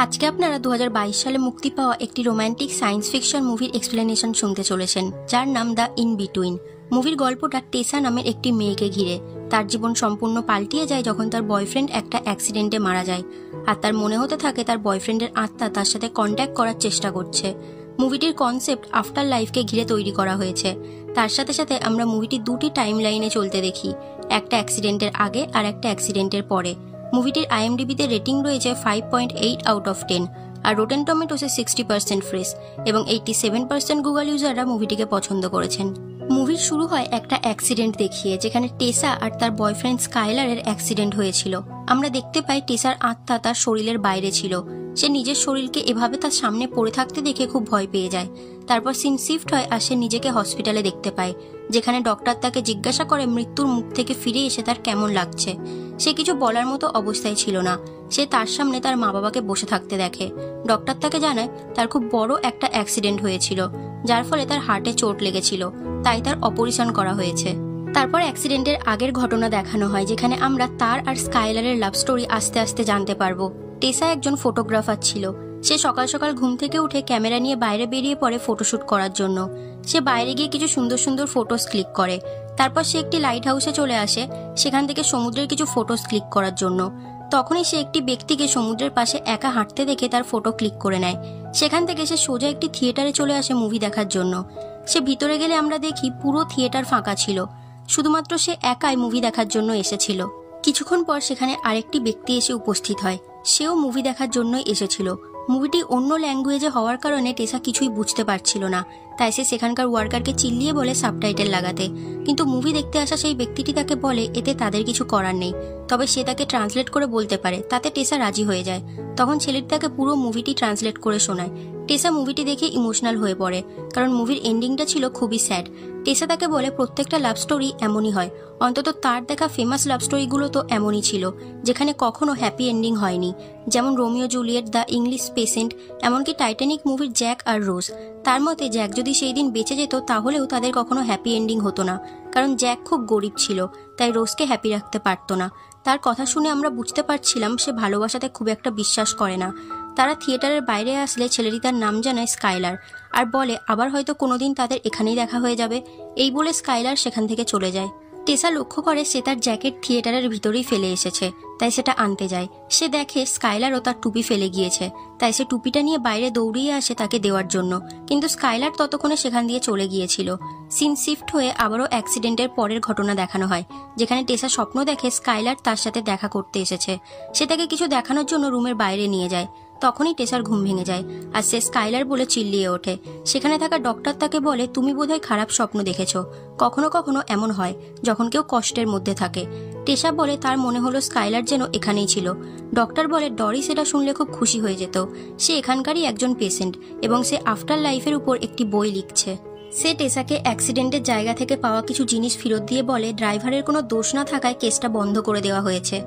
आज के अपनारा 2022 साले मुक्ति पावा एक रोमांटिक साइंस फिक्शन मुभिर एक्सप्लेनेशन सुनते चलेছেন जार नाम द इन बिटुइन। मुभिर गल्पटा टेसा नामेर एक मेयेके घिरे तार जीवन सम्पूर्ण पाल्टिये जाए जखन तार बॉयफ्रेंड एक एक्सिडेंटे मारा जाए और तार मने होते थाके तार बॉयफ्रेंडेर आत्मा तार साथे कन्टैक्ट करार चेष्टा करछे। मुभिटिर कन्सेप्ट आफ्टार लाइफ के घिरे तैरी करा हयेछे। तार साथे साथे आमरा मुभिटी दुटी टाइमलाइने चलते देखी, एकटा एक्सिडेंटेर आगे और एकटा एक्सिडेंटेर परे। मुभिटिर आईएमडिबिते रेटिंग रयेछे 5.8 आउट अफ 10 और रोटेन टमेटोसे 60% फ्रेश एवं 87% गूगल यूजाररा मुभिटिके पछन्द करेछेन। मुभिर शुरू हय एकटा एक्सिडेंट देखिए जेखाने टेसा और तार बॉयफ्रेंड स्काइलारेर एक्सिडेंट हयेछिलो। आमरा देखते पाई टेसार आत्मा तार शरीरेर बाइरे छिलो। से निजेर शरीरके एभावे तार सामने पड़े थाकते देखे खूब भय पेये जाय। तारपर सीन शिफ्ट हय आर से निजेके हस्पिटाले देखते पाय जेखाने डॉक्टर ताके जिज्ञासा करे मृत्युर मुख थेके फिरे एसे तार केमन लागछे। से किछु बलार मतो अवस्थाय छिलो ना। से तार सामने तार मा बाबाके बसे थाकते देखे। डॉक्टर ताके जानाय तार खूब बड़ो एकटा एक्सिडेंट हयेछिलो जार फले तार हार्टे चोट लेगेछिलो ताई तार अपारेशन करा हयेछे। तारपर एक्सिडेंटेर आगेर घटना देखानो हय जेखाने आमरा तार आर स्काइलारेर लाभ स्टोरी आस्ते आस्ते जानते पारबो। टेसा एकजन फोटोग्राफार छिलो। से सकाल सकाल घुम थेके उठे कैमरा निये बाइरे बेरिये पड़े फोटोशूट करार जोन्नो। से बाइरे गिये किछु सुंदर सुंदर फोटोज क्लिक करे। तारपर से एकटी लाइट हाउसे चले आसे सेखान थेके समुद्रेर किछु फोटोज क्लिक करार जोन्नो। तखोनी से एकटी ब्यक्तिके समुद्रेर पाशे एका हांटते देखे तार फोटो क्लिक करे नेय। सेखान थेके से सोजा एकटी थियेटारे चले आसे मुभि देखार जोन्नो। से भितरे गेले आमरा देखी पुरो थियेटार फाँका छिलो, शुधुमात्र से एकाई मुभि देखार जोन्नो एसेछिलो। किछुक्षण पर सेखाने आरेकटी ब्यक्ति एसे उपस्थित हय, सेও মুভি দেখার জন্যই এসেছিল। মুভিটি অন্য ল্যাঙ্গুয়েজে হওয়ার কারণে টেসা কিছুই বুঝতে পারছিল না, তাই সে সেখানকার ওয়ার্কারকে চিল্লিয়ে বলে সাবটাইটেল লাগাতে। কিন্তু মুভি দেখতে আসা সেই ব্যক্তিটি তাকে বলে এতে তাদের কিছু করার নেই, তবে সে তাকে ট্রান্সলেট করে বলতে পারে। তাতে টেসা রাজি হয়ে যায়। তখন ছেলেটি তাকে পুরো মুভিটি ট্রান্সলেট করে শোনায়। টেসা মুভিটি দেখে ইমোশনাল হয়ে পড়ে কারণ মুভির এন্ডিংটা ছিল খুবই স্যাড। টেসা তাকে বলে প্রত্যেকটা লাভ স্টোরি এমনই হয়, অন্তত তার দেখা ফেমাস লাভ স্টোরিগুলো তো এমনই ছিল যেখানে কখনো হ্যাপি এন্ডিং হয়নি, যেমন Romeo Juliet, the English patient, এমনকি টাইটানিক মুভির জ্যাক আর রোজ। তার মতে জ্যাক যদি সেই দিন বেঁচে যেত তাহলেও তাদের কখনো হ্যাপি এন্ডিং হতো না, কারণ জ্যাক খুব গরিব ছিল তাই রোজকে হ্যাপি রাখতে পারতো না। তার কথা শুনে আমরা বুঝতে পারছিলাম সে ভালোবাসাতে খুব একটা বিশ্বাস করে না। তারা থিয়েটারের বাইরে আসলে ছেলেটি তার নাম জানায় স্কাইলার আর বলে আবার হয়তো কোনোদিন তাদের এখানেই দেখা হয়ে যাবে। এই বলে স্কাইলার সেখান থেকে চলে যায়। টেসা লক্ষ্য করে সে তার জ্যাকেট থিয়েটারের ভিতরেই ফেলে এসেছে, তাই সেটা আনতে যায়। সে দেখে স্কাইলারও তার টুপি ফেলে গিয়েছে, তাই সে টুপিটা নিয়ে বাইরে দৌড়িয়ে আসে তাকে দেওয়ার জন্য, কিন্তু স্কাইলার ততক্ষণে সেখান দিয়ে চলে গিয়েছিল। সিন শিফট হয়ে আবারও অ্যাক্সিডেন্টের পরের ঘটনা দেখানো হয় যেখানে টেসা স্বপ্ন দেখে স্কাইলার তার সাথে দেখা করতে এসেছে। সে তাকে কিছু দেখানোর জন্য রুমের বাইরে নিয়ে যায়। তখনই টেসার ঘুম ভেঙে যায় আর সে স্কাইলার বলে চিল্লিয়ে ওঠে। সেখানে থাকা ডক্টর তাকে বলে তুমি বোধহয় খারাপ স্বপ্ন দেখেছো, কখনো কখনো এমন হয় যখন কেউ কষ্টের মধ্যে থাকে। টেসা বলে তার মনে হলো স্কাইলার যেন এখানেই ছিল। ডক্টর বলে ডরি সেটা শুনলে খুব খুশি হয়ে যেত, সে এখানকারই একজন পেশেন্ট এবং সে আফটার লাইফের উপর একটি বই লিখছে। সে টেসাকে অ্যাক্সিডেন্টের জায়গা থেকে পাওয়া কিছু জিনিস ফেরত দিয়ে বলে ড্রাইভারের কোনো দোষ না থাকায় কেসটা বন্ধ করে দেওয়া হয়েছে।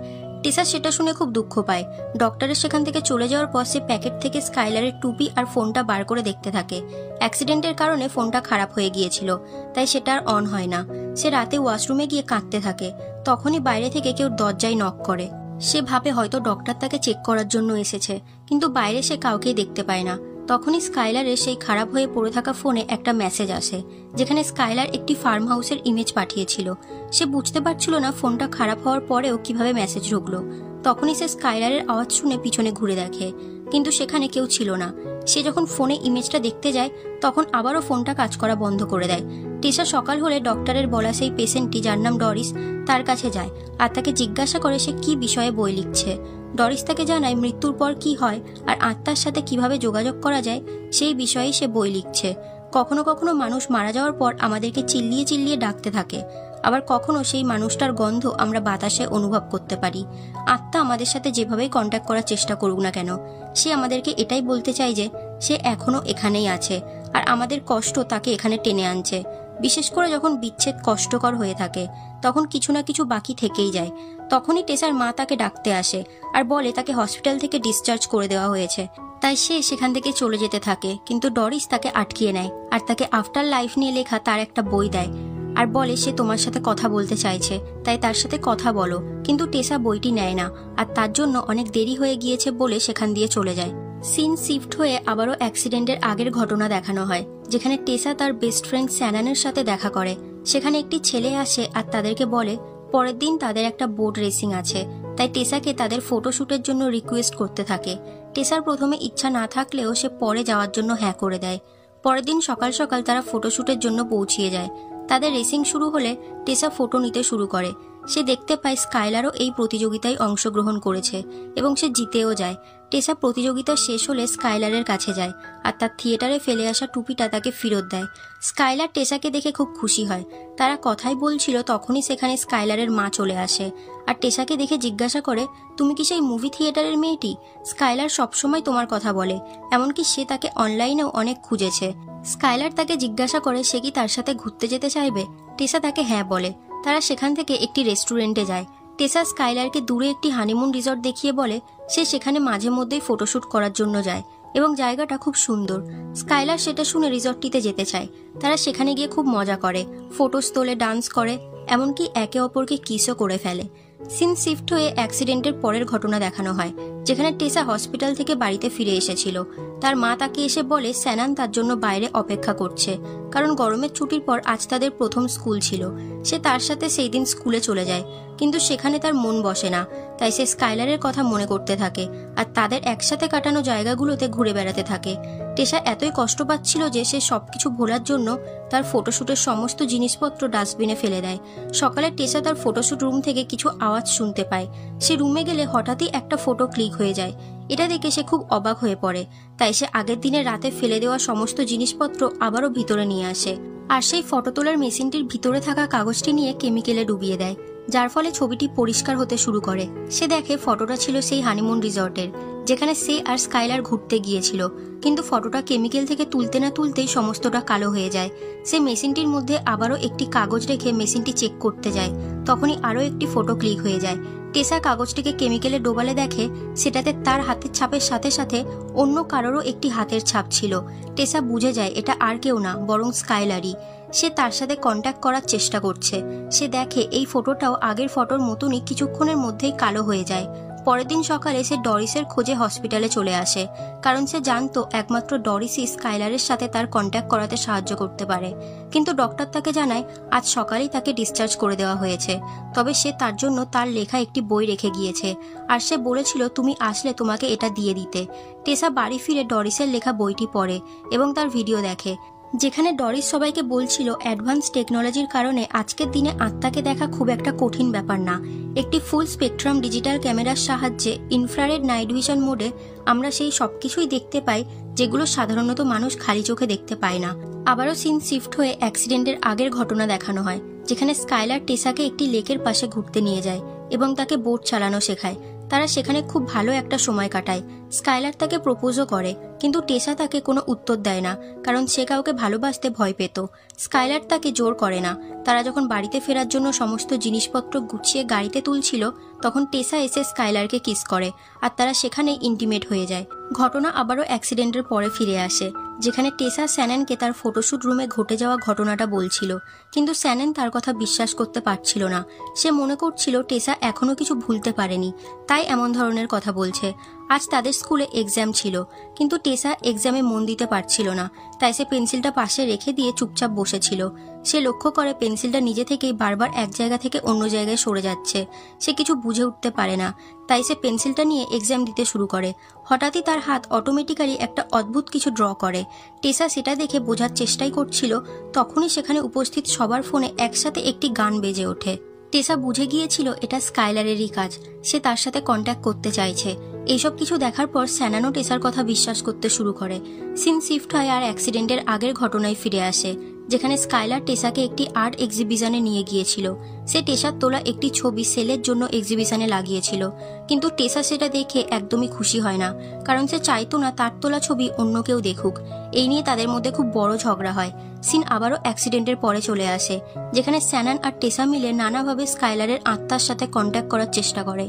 টেসা সেটা শুনে খুব দুঃখ পায়। ডক্টরের সেখান থেকে চলে যাওয়ার পর সে প্যাকেট থেকে স্কাইলারের টুপি আর ফোনটা বার করে দেখতে থাকে। অ্যাক্সিডেন্টের কারণে ফোনটা খারাপ হয়ে গিয়েছিল তাই সেটা আর অন হয় না। সে রাতে ওয়াশরুমে গিয়ে কাঁদতে থাকে। তখনই বাইরে থেকে কেউ দরজায় নক করে। সে ভাবে হয়তো ডক্টর তাকে চেক করার জন্য এসেছে, কিন্তু বাইরে সে কাউকেই দেখতে পায় না। তখনই স্কাইলারের সেই খারাপ হয়ে পড়ে থাকা ফোনে একটা মেসেজ আসে যেখানে স্কাইলার একটি ফার্ম হাউসের ইমেজ পাঠিয়েছিল। সে বুঝতে পারছিল না ফোনটা খারাপ হওয়ার পরেও কিভাবে মেসেজ ঢুকলো। তখনই সে স্কাইলারের আওয়াজ শুনে পিছনে ঘুরে দেখে কিন্তু সেখানে কেউ ছিল না। সে যখন ফোনে ইমেজটা দেখতে যায় তখন আবারও ফোনটা কাজ করা বন্ধ করে দেয়। টেসা সকাল হলে ডক্টরের বলা সেই পেশেন্টটি যার নাম ডরিস তার কাছে যায় আর তাকে জিজ্ঞাসা করে সে কি বিষয়ে বই লিখছে। ডরিস তাকে জানায় মৃত্যুর পর কি হয় আর আত্মার সাথে কিভাবে যোগাযোগ করা যায় সেই বিষয়ে সে বই লিখছে। কখনো কখনো মানুষ মারা যাওয়ার পর আমাদেরকে চিল্লিয়ে চিল্লিয়ে ডাকতে থাকে, আবার কখনো সেই মানুষটার গন্ধ আমরা বাতাসে অনুভব করতে পারি। আত্মা আমাদের সাথে যেভাবেই কন্ট্যাক্ট করার চেষ্টা করুক না কেন সে আমাদেরকে এটাই বলতে চায় যে সে এখনো এখানেই আছে আর আমাদের কষ্ট তাকে এখানে টেনে আনছে। বিশেষ করে যখন বিচ্ছেদ কষ্টকর হয়ে থাকে তখন কিছু না কিছু বাকি থেকেই যায়। তখনই টেসার মা তাকে ডাকতে আসে আর বলে তাকে হসপিটাল থেকে ডিসচার্জ করে দেওয়া হয়েছে, তাই সে সেখান থেকে চলে যেতে থাকে। কিন্তু ডরিস তাকে আটকিয়ে নেয় আর তাকে আফটার লাইফ নিয়ে লেখা তার একটা বই দেয়। আর বলে সে তোমার সাথে কথা বলতে চাইছে, তাই তার সাথে কথা বলো। কিন্তু টেসা বইটি নেয় না আর তার জন্য অনেক দেরি হয়ে গিয়েছে বলে সেখান দিয়ে চলে যায়। সিন শিফট হয়ে আবারও অ্যাক্সিডেন্টের আগের ঘটনা দেখানো হয়, যেখানে টেসা তার বেস্ট ফ্রেন্ড স্যানানের সাথে দেখা করে। সেখানে একটি ছেলে আসে আর তাদেরকে বলে পরের দিন তাদের একটা বোট রেসিং আছে, তাই টেসাকে তাদের ফটোশুটের জন্য রিকোয়েস্ট করতে থাকে। টেসার প্রথমে ইচ্ছা না থাকলেও সে পরে যাওয়ার জন্য হ্যাঁ করে দেয়। পরের দিন সকাল সকাল তারা ফটোশুটের জন্য পৌঁছিয়ে যায়। তাদের রেসিং শুরু হলে টেসা ফটো নিতে শুরু করে। সে দেখতে পায় স্কাইলারও এই প্রতিযোগিতায় অংশগ্রহণ করেছে এবং সে জিতেও যায়। টেসা প্রতিযোগিতা শেষ হলে স্কাইলারের কাছে যায় আর তার থিয়েটারে ফেলে আসা টুপিটা তাকে ফেরত দেয়। স্কাইলার টেসাকে দেখে খুব খুশি হয়। তারা কথাই বলছিল তখনই সেখানে স্কাইলারের মা চলে আসে আর টেসাকে দেখে জিজ্ঞাসা করে, তুমি কি সেই মুভি থিয়েটারের মেয়েটি? স্কাইলার সবসময় তোমার কথা বলে, এমনকি সে তাকে অনলাইনেও অনেক খুঁজেছে। স্কাইলার তাকে জিজ্ঞাসা করে সে কি তার সাথে ঘুরতে যেতে চাইবে। টেসা তাকে হ্যাঁ বলে। তারা সেখান থেকে একটি রেস্টুরেন্টে যায়। টেসা স্কাইলারকে দূরে একটি হানিমুন রিসর্ট দেখিয়ে বলে সে সেখানে মাঝে মধ্যেই ফটোশুট করার জন্য যায় এবং জায়গাটা খুব সুন্দর। স্কাইলার সেটা শুনে রিসর্টটিতে যেতে চায়। তারা সেখানে গিয়ে খুব মজা করে, ফটোস তোলে, ডান্স করে, এমনকি একে অপরকে কিসও করে ফেলে। সিন শিফট হয়ে অ্যাক্সিডেন্টের পরের ঘটনা দেখানো হয়, যেখানে টেসা হসপিটাল থেকে বাড়িতে ফিরে এসেছিল। তার মা তাকে এসে বলে স্যানান তার জন্য বাইরে অপেক্ষা করছে, কারণ গরমের ছুটির পর আজ তাদের প্রথম স্কুল ছিল। সে তার সাথে সেই দিন স্কুলে চলে যায়, কিন্তু সেখানে তার মন বসে না, তাই সে স্কাইলারের কথা মনে করতে থাকে আর তাদের একসাথে কাটানো জায়গাগুলোতে ঘুরে বেড়াতে থাকে। টেসা এতই কষ্ট পাচ্ছিল যে সে সবকিছু ভোলার জন্য তার ফটোশুটের সমস্ত জিনিসপত্র ডাস্টবিনে ফেলে দেয়। সকালে টেসা তার ফটোশুট রুম থেকে কিছু আওয়াজ শুনতে পায়। সে রুমে গেলে হঠাৎই একটা ফটো ক্লিক হয়ে যায়। এটা দেখে সে খুব অবাক হয়ে পড়ে, তাই সে আগের দিনে রাতে ফেলে দেওয়া সমস্ত জিনিসপত্র আবারও ভিতরে নিয়ে আসে আর সেই ফটো তোলার মেশিনটির ভিতরে থাকা কাগজটি নিয়ে কেমিক্যালে ডুবিয়ে দেয়, যার ফলে ছবিটি পরিষ্কার হতে শুরু করে। সে দেখে ফটোটা ছিল সেই হানিমুন রিসর্টের, যেখানে সে আর স্কাইলার ঘুরতে গিয়েছিল। কিন্তু ফটোটা কেমিক্যাল থেকে তুলতে না তুলতেই সমস্তটা কালো হয়ে যায়। সে মেশিনটির মধ্যে আবারও একটি কাগজ রেখে মেশিনটি চেক করতে যায়, তখনই আরও একটি ফটো ক্লিক হয়ে যায়। টেসা কাগজটিকে কেমিক্যালে ডোবালে দেখে সেটাতে তার হাতের ছাপের সাথে সাথে অন্য কারোরও একটি হাতের ছাপ ছিল। টেসা বুঝে যায় এটা আর কেউ না, বরং স্কাইলারই। সে তার সাথে কন্ট্যাক্ট করার চেষ্টা করছে। সে দেখে এই ফটোটাও আগের ফটোর মতনই কিছুক্ষণের মধ্যেই কালো হয়ে যায়। পরের দিন সকালে সে ডরিসের খোঁজে হসপিটালে চলে আসে, কারণ সে জানতো একমাত্র ডরিসই স্কাইলারের সাথে তার কন্ট্যাক্ট করাতে সাহায্য করতে পারে। কিন্তু ডক্টর তাকে জানায় আজ সকালেই তাকে ডিসচার্জ করে দেওয়া হয়েছে। তবে সে তার জন্য তার লেখা একটি বই রেখে গিয়েছে আর সে বলেছিল তুমি আসলে তোমাকে এটা দিয়ে দিতে। টেসা বাড়ি ফিরে ডরিসের লেখা বইটি পড়ে এবং তার ভিডিও দেখে, যেখানে ডরিস সবাইকে বলছিল অ্যাডভান্স টেকনোলজির কারণে আজকের দিনে আত্মাকে দেখা খুব একটা কঠিন ব্যাপার না। একটি ফুল স্পেকট্রাম ডিজিটাল ক্যামেরার সাহায্যে ইনফ্রারেড নাইট ভিশন মোডে আমরা সেই সবকিছুই দেখতে পাই যেগুলো সাধারণত মানুষ খালি চোখে দেখতে পায় না। আবারও সিন শিফট হয়ে অ্যাক্সিডেন্টের আগের ঘটনা দেখানো হয়, যেখানে স্কাইলার টেসাকে একটি লেকের পাশে ঘুরতে নিয়ে যায় এবং তাকে বোট চালানো শেখায়। তারা সেখানে খুব ভালো একটা সময় কাটায়। স্কাইলার তাকে প্রপোজও করে, কিন্তু টেসা তাকে কোনো উত্তর দেয় না, কারণ সে কাউকে ভালোবাসতে ভয় পেত। স্কাইলার তাকে জোর করে না। তারা যখন বাড়িতে ফেরার জন্য সমস্ত জিনিসপত্র গুছিয়ে গাড়িতে তুলছিল, তখন টেসা এসে স্কাইলারকে কিস করে আর তারা সেখানে ইন্টিমেট হয়ে যায়। ঘটনা আবারও অ্যাক্সিডেন্টের পরে ফিরে আসে, যেখানে টেসা স্যানানকে তার ফটোশুট রুমে ঘটে যাওয়া ঘটনাটা বলছিল, কিন্তু স্যানান তার কথা বিশ্বাস করতে পারছিল না। সে মনে করছিল টেসা এখনও কিছু ভুলতে পারেনি, তাই এমন ধরনের কথা বলছে। আজ তাদের স্কুলে এক্সাম ছিল, কিন্তু টেসা এক্সামে মন দিতে পারছিল না, তাই সে পেন্সিলটা পাশে রেখে দিয়ে চুপচাপ বসেছিল। সে লক্ষ্য করে পেন্সিলটা নিজে থেকেই বারবার এক জায়গা থেকে অন্য জায়গায় সরে যাচ্ছে। সে কিছু বুঝে উঠতে পারে না, তাই সে পেন্সিলটা নিয়ে এক্সাম দিতে শুরু করে। হঠাৎই তার হাত অটোমেটিক্যালি একটা অদ্ভুত কিছু ড্র করে। টেসা সেটা দেখে বোঝার চেষ্টাই করছিল, তখনই সেখানে উপস্থিত সবার ফোনে একসাথে একটি গান বেজে ওঠে। টেসা বুঝে গিয়েছিল এটা স্কাইলারেরই কাজ, সে তার সাথে কন্ট্যাক্ট করতে চাইছে। এইসব কিছু দেখার পর স্যানানো টেসার কথা বিশ্বাস করতে শুরু করে। সিন শিফট হয় আর অ্যাক্সিডেন্টের আগের ঘটনায় ফিরে আসে, যেখানে স্কাইলার টেসাকে একটি আর্ট এক্সিবিশনে নিয়ে গিয়েছিল। সে টেসার তোলা একটি ছবি সেলের জন্য এক্সিবিশনে লাগিয়েছিল, কিন্তু টেসা সেটা দেখে একদমই খুশি হয় না, কারণ সে চাইতো না তার তোলা ছবি অন্য কেউ দেখুক। এই নিয়ে তাদের মধ্যে খুব বড় ঝগড়া হয়। সিন আবারও অ্যাক্সিডেন্টের পরে চলে আসে, যেখানে স্যানান আর টেসা মিলে নানাভাবে স্কাইলারের আত্মার সাথে কন্ট্যাক্ট করার চেষ্টা করে।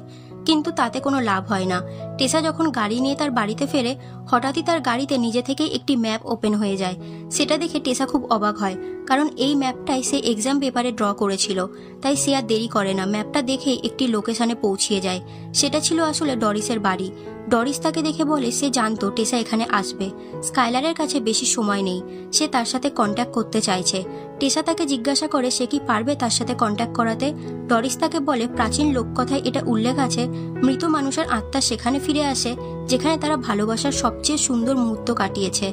কিন্তু তাতে কোনো লাভ হয় না। টেসা যখন গাড়ি নিয়ে তার বাড়িতে ফেরে, হঠাৎই তার গাড়িতে নিজে থেকে একটি ম্যাপ ওপেন হয়ে যায়। সেটা দেখে টেসা খুব অবাক হয়, কারণ এই ম্যাপটাই সে এক্সাম পেপারে ড্র করেছিল। তাই সে আর দেরি করে না, ম্যাপটা দেখে একটি লোকেশনে পৌঁছিয়ে যায়। সেটা ছিল আসলে ডরিসের বাড়ি। ডরিস তাকে দেখে বলে সে জানতো টেসা এখানে আসবে, স্কাইলারের কাছে বেশি সময় নেই, সে তার সাথে কন্ট্যাক্ট করতে চাইছে। টেসা তাকে জিজ্ঞাসা করে সে কি পারবে তার সাথে কন্ট্যাক্ট করাতে। ডরিস তাকে বলে প্রাচীন লোককথায় এটা উল্লেখ আছে, মৃত মানুষের আত্মা সেখানে ফিরে আসে যেখানে তারা ভালোবাসার সবচেয়ে সুন্দর মুহূর্ত কাটিয়েছে।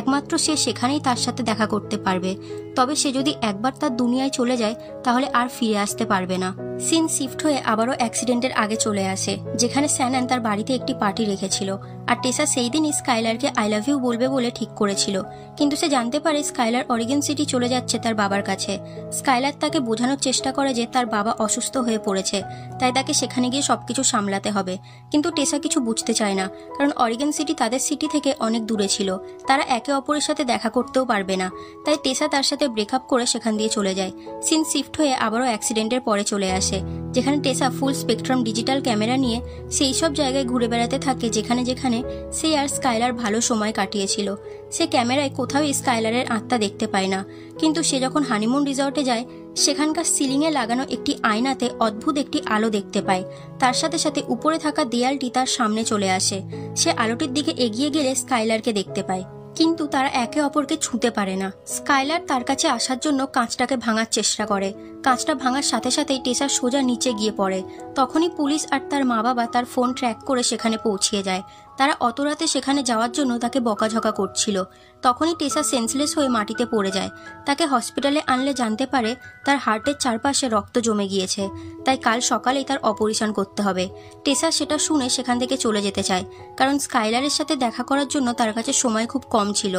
একমাত্র সে সেখানেই তার সাথে দেখা করতে পারবে, তবে সে যদি একবার তার দুনিয়ায় চলে যায় তাহলে আর ফিরে আসতে পারবে না। সিন শিফট হয়ে আবারও অ্যাক্সিডেন্টের আগে চলে আসে, যেখানে স্যানান তার বাড়িতে একটি পার্টি রেখেছিল। আর টেসা সেই দিনই স্কাইলারকে আই লাভ ইউ বলবে বলে ঠিক করেছিল, কিন্তু সে জানতে পারে স্কাইলার অরিগন সিটি চলে যাচ্ছে তার বাবার কাছে। স্কাইলার তাকে বোঝানোর চেষ্টা করে যে তার বাবা অসুস্থ হয়ে পড়েছে, তাই তাকে সেখানে গিয়ে সবকিছু সামলাতে হবে। কিন্তু টেসা কিছু বুঝতে চায় না, কারণ অরিগন সিটি তাদের সিটি থেকে অনেক দূরে ছিল, তারা একে অপরের সাথে দেখা করতেও পারবে না। তাই টেসা তার সাথে ব্রেকআপ করে সেখান দিয়ে চলে যায়। সিন শিফট হয়ে আবারও অ্যাক্সিডেন্টের পরে চলে আসে, যেখানে Tessa full spectrum digital camera নিয়ে সেই সব জায়গায় ঘুরে বেড়াতে থাকে যেখানে যেখানে সে আর স্কাইলার ভালো সময় কাটিয়েছিল। সে ক্যামেরায় কোথাও স্কাইলারের আত্মা দেখতে পায় না, কিন্তু সে যখন হানিমুন রিসর্টে যায় সেখানকার সিলিংয়ে লাগানো একটি আয়নাতে অদ্ভুত একটি আলো দেখতে পায়। তার সাথে সাথে উপরে থাকা দেয়ালটি তার সামনে চলে আসে। সে আলোটির দিকে এগিয়ে গেলে স্কাইলারকে দেখতে পায়, কিন্তু তারা একে অপরকে ছুঁতে পারে না। স্কাইলার তার কাছে আসার জন্য কাঁচটাকে ভাঙার চেষ্টা করে, কাঁচটা ভাঙার সাথে সাথেই টেসা সোজা নিচে গিয়ে পড়ে। তখনই পুলিশ আর তার মা বাবা তার ফোন ট্র্যাক করে সেখানে পৌঁছিয়ে যায়। তারা অত রাতে সেখানে যাওয়ার জন্য তাকে বকাঝকা করছিল। তখনই টেসা সেন্সলেস হয়ে মাটিতে পড়ে যায়। তাকে হসপিটালে আনলে জানতে পারে তার হার্টের চারপাশে রক্ত জমে গিয়েছে, তাই কাল সকালেই তার অপারেশন করতে হবে। টেসা সেটা শুনে সেখান থেকে চলে যেতে চায়, কারণ স্কাইলারের সাথে দেখা করার জন্য তার কাছে সময় খুব কম ছিল।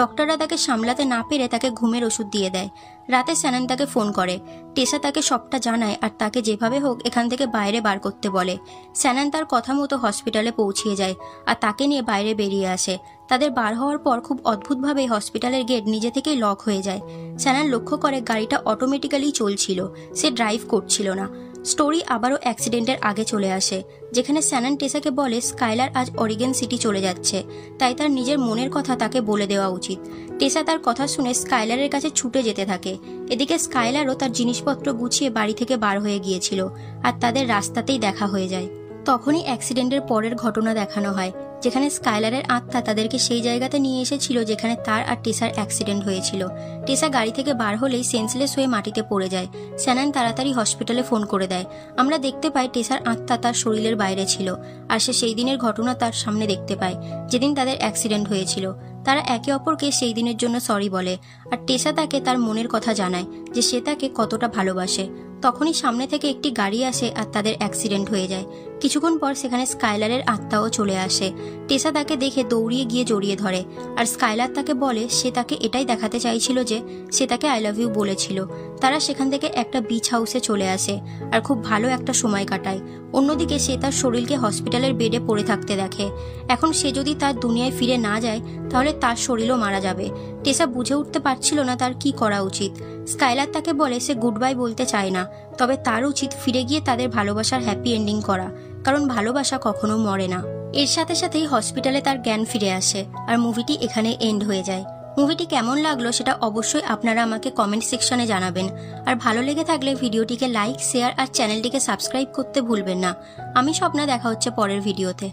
ডক্টররা তাকে সামলাতে না পেরে তাকে ঘুমের ওষুধ দিয়ে দেয়। রাতে স্যানান তাকে ফোন করে, টেসা তাকে সবটা জানায় আর তাকে যেভাবে হোক এখান থেকে বাইরে বার করতে বলে। স্যানান তার কথা মতো হসপিটালে পৌঁছিয়ে যায় আর তাকে নিয়ে বাইরে বেরিয়ে আসে। তাদের বার হওয়ার পর খুব অদ্ভুতভাবে হসপিটালের গেট নিজে থেকেই লক হয়ে যায়। স্যানান লক্ষ্য করে গাড়িটা অটোমেটিক্যালি চলছিল, সে ড্রাইভ করছিল না। স্টোরি আবারও অ্যাক্সিডেন্টের আগে চলে আসে, যেখানে স্যানান টেসাকে বলে স্কাইলার আজ অরিগন সিটি চলে যাচ্ছে, তাই তার নিজের মনের কথা তাকে বলে দেওয়া উচিত। টেসা তার কথা শুনে স্কাইলারের কাছে ছুটে যেতে থাকে। এদিকে স্কাইলারও তার জিনিসপত্র গুছিয়ে বাড়ি থেকে বার হয়ে গিয়েছিল আর তাদের রাস্তাতেই দেখা হয়ে যায়। তখনই অ্যাক্সিডেন্টের পরের ঘটনা দেখানো হয়, যেখানে স্কাইলারের আত্মা তাদেরকে সেই জায়গাতে নিয়ে এসেছিল যেখানে তার আর টেসার অ্যাক্সিডেন্ট হয়েছিল। টেসা গাড়ি থেকে বার হলেই সেন্সলেস হয়ে মাটিতে পড়ে যায়। স্যানান তাড়াতাড়ি হসপিটালে ফোন করে দেয়। আমরা দেখতে পাই টেসার আত্মা তার শরীরের বাইরে ছিল আর সে সেই দিনের ঘটনা তার সামনে দেখতে পায় যেদিন তাদের অ্যাক্সিডেন্ট হয়েছিল। তারা একে অপরকে সেই দিনের জন্য সরি বলে আর টেসা তাকে তার মনের কথা জানায় যে সে তাকে কতটা ভালোবাসে। তখনই সামনে থেকে একটি গাড়ি আসে আর তাদের অ্যাক্সিডেন্ট হয়ে যায়। কিছুক্ষণ পর সেখানে স্কাইলারের আত্মাও চলে আসে। টেসা তাকে দেখে দৌড়িয়ে গিয়ে জড়িয়ে ধরে আর স্কাইলার তাকে বলে সে তাকে এটাই দেখাতে চাইছিল যে সে তাকে আই লাভ ইউ বলেছিল। তারা সেখান থেকে একটা বিচ হাউসে চলে আসে আর খুব ভালো একটা সময় কাটায়। অন্যদিকে সে তার শরীরকে হসপিটালের বেডে পড়ে থাকতে দেখে। এখন সে যদি তার দুনিয়ায় ফিরে না যায় তাহলে তার শরীরও মারা যাবে। টেসা বুঝে উঠতে পারছিল না তার কি করা উচিত। স্কাইলার তাকে বলে সে গুড বাই বলতে চায় না, তবে তার উচিত ফিরে গিয়ে তাদের ভালোবাসার হ্যাপি এন্ডিং করা, কারণ ভালোবাসা কখনো মরে না। এর সাথে সাথেই হসপিটালে তার জ্ঞান ফিরে আসে আর মুভিটি এখানে এন্ড হয়ে যায়। মুভিটি কেমন লাগলো সেটা অবশ্যই আপনারা আমাকে কমেন্ট সেকশনে জানাবেন। আর ভালো লেগে থাকলে ভিডিওটিকে লাইক, শেয়ার আর চ্যানেলটিকে সাবস্ক্রাইব করতে ভুলবেন না। আমি স্বপ্না, দেখা হচ্ছে পরের ভিডিওতে।